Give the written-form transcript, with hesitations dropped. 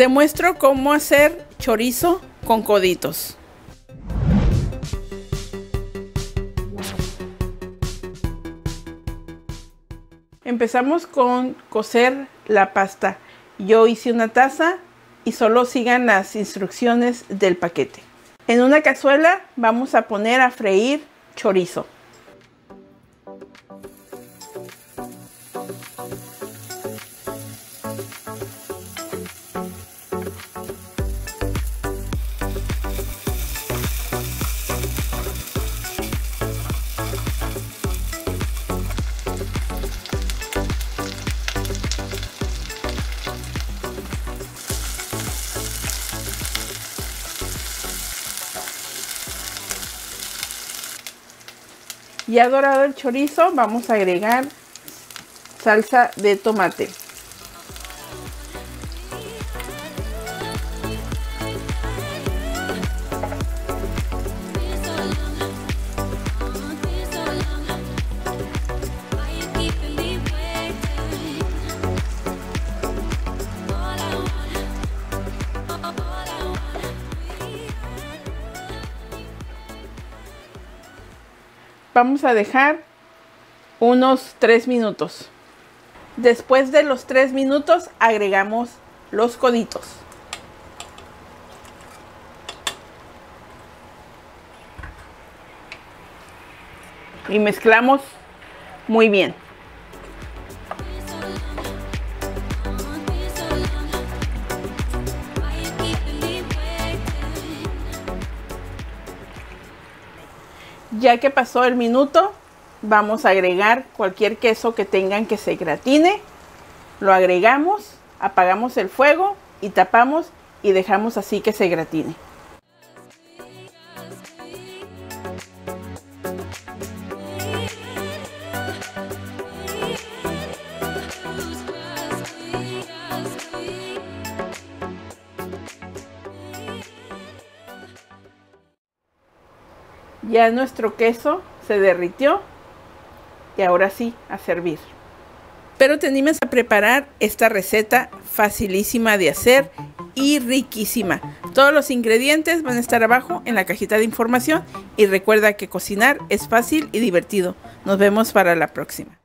Te muestro cómo hacer chorizo con coditos. Empezamos con cocer la pasta. Yo hice una taza y solo sigan las instrucciones del paquete. En una cazuela vamos a poner a freír chorizo. Ya dorado el chorizo, vamos a agregar salsa de tomate. Vamos a dejar unos 3 minutos. Después de los 3 minutos agregamos los coditos. Y mezclamos muy bien. Ya que pasó el minuto, vamos a agregar cualquier queso que tengan que se gratine. Lo agregamos, apagamos el fuego y tapamos y dejamos así que se gratine. Ya nuestro queso se derritió y ahora sí a servir. Pero te animes a preparar esta receta facilísima de hacer y riquísima. Todos los ingredientes van a estar abajo en la cajita de información y recuerda que cocinar es fácil y divertido. Nos vemos para la próxima.